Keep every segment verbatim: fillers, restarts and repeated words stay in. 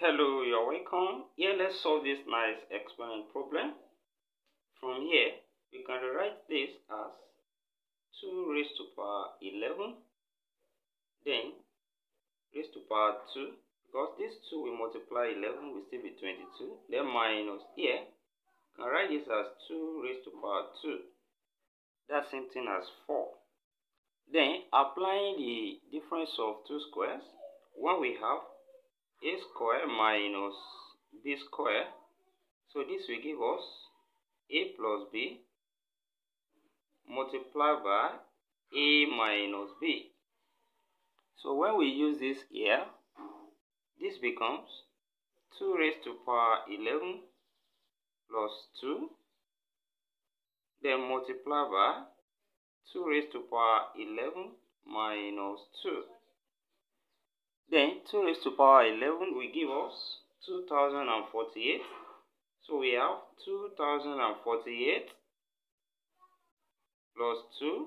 Hello, you're welcome. Here, let's solve this nice exponent problem. From here, we can rewrite this as two raised to power eleven, then raised to power two, because this two will multiply eleven, will still be twenty-two, then minus here, we can write this as two raised to power two, that same thing as four. Then, applying the difference of two squares, what we have, a square minus b square, so this will give us a plus b multiplied by a minus b. So when we use this here, this becomes two raised to power eleven plus two, then multiply by two raised to power eleven minus two. Then two raised to power eleven will give us two thousand forty-eight. So we have two thousand forty-eight plus two.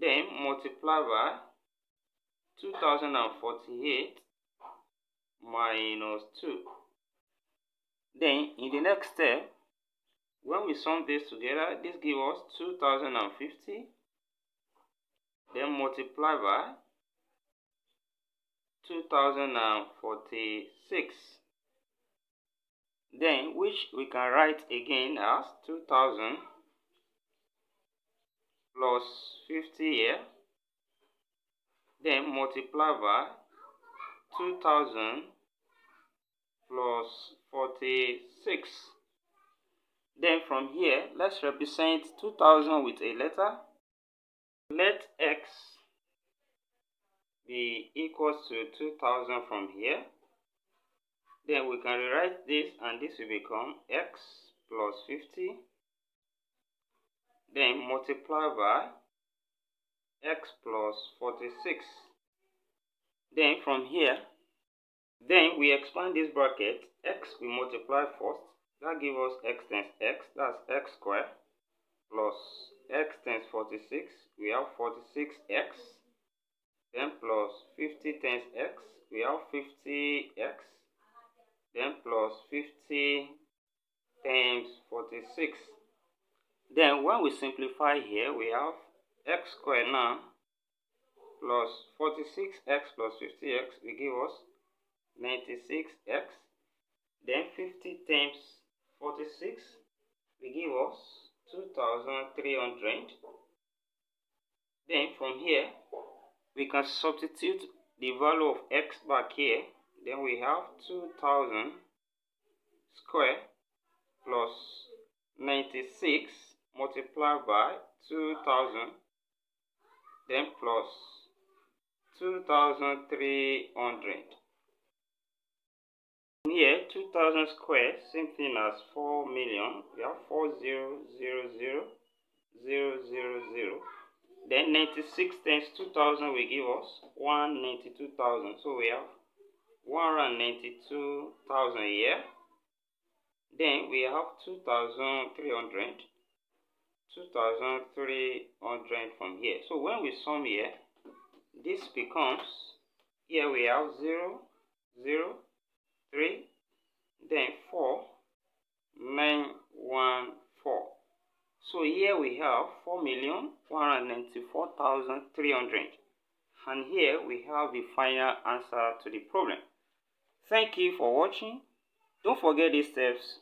Then multiply by two thousand forty-eight minus two. Then in the next step, when we sum this together, this gives us two thousand fifty. Then multiply by two thousand forty-six, then which we can write again as two thousand plus fifty here, then multiply by two thousand plus forty-six. Then from here, let's represent two thousand with a letter. Let x be equals to two thousand from here. Then we can rewrite this and this will become x plus fifty. Then multiply by x plus forty-six. Then from here, then we expand this bracket. X we multiply first. That gives us x times x. That's x squared plus x times forty-six. We have forty-six x. Then plus fifty times x, we have fifty x. Then plus fifty times forty-six. Then when we simplify here, we have x squared now plus forty-six x plus fifty x will give us ninety-six x. Then fifty times forty-six will give us two thousand three hundred. Then from here, we can substitute the value of x back here. Then we have two thousand square plus ninety-six multiplied by two thousand, then plus two thousand three hundred. Here, two thousand square, same thing as four million. We have four thousand. Then ninety-six times two thousand will give us one hundred ninety-two thousand. So we have one hundred ninety-two thousand here. Then we have two thousand three hundred. two thousand three hundred from here. So when we sum here, this becomes, here we have zero, zero, three, then four, nine, one, four. So here we have four million one hundred ninety-four thousand three hundred, and here we have the final answer to the problem. Thank you for watching. Don't forget these steps.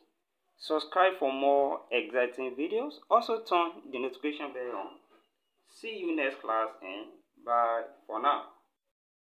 Subscribe for more exciting videos. Also turn the notification bell on. See you next class and bye for now.